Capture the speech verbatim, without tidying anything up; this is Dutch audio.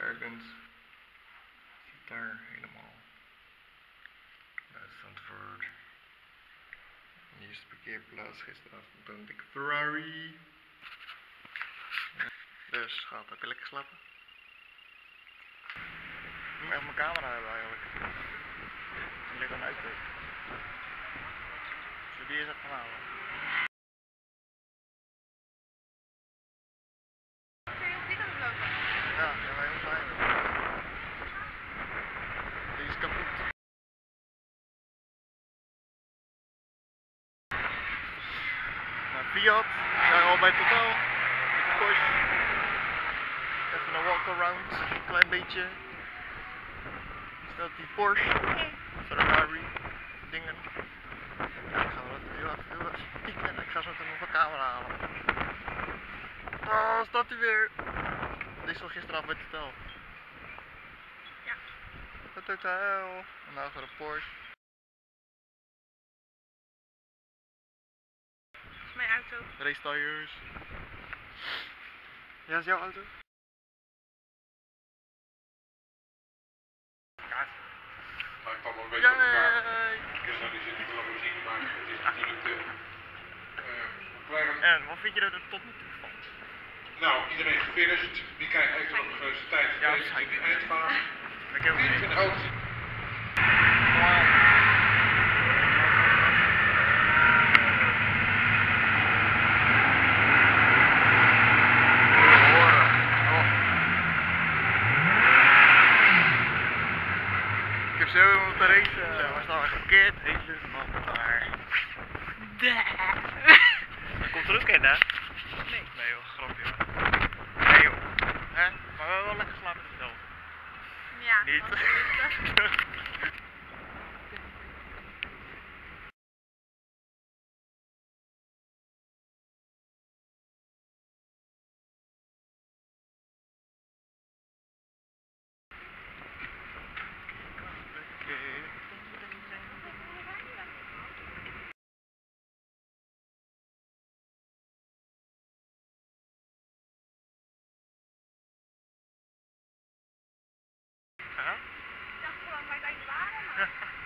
ergens zit daar helemaal. West Zandvoort. Eerste parkeerplaats gisteravond een dikke Ferrari. Dus gaat dat lekker slapen. Ik moet echt mijn camera hebben eigenlijk. Die ligt aan uitkijken. Zullen we die eens even halen? Kun je op die kant lopen? Ja, ja, wij heel fijn. Die is kapot. Nou, Fiat, we zijn al bij totaal. Met de Porsche. Even een walk-around, een klein beetje. Dat die Porsche, Ferrari, dingen. Ja, ik ga wel heel even heel even pieken en ik ga zo meteen nog een camera halen. Oh, staat hij weer! Dit is al gisteravond bij het hotel. Ja. Het hotel. En nou gaat de Porsche. Dat is mijn auto. Race Toyers. Ja, dat is jouw auto? Het lijkt allemaal een beetje op elkaar. Dus nou, die zit niet te lang muziek, maar het is natuurlijk de McLaren. En wat vind je dat het tot nu toe valt? Nou, iedereen gefinished. Wie kijkt even op de grootste tijd? Ja, deze is in die eindfase. Ik heb een auto. Zo, de race, uh, was nou echt verkeerd. Hele man daar. Komt er ook in, hè? Nee. Nee joh, grapje hoor. Nee joh. Hè? Maar we hebben wel lekker slapen zelf. Ja. Niet. Huh? Ik dacht gewoon, wij zijn de waren, maar...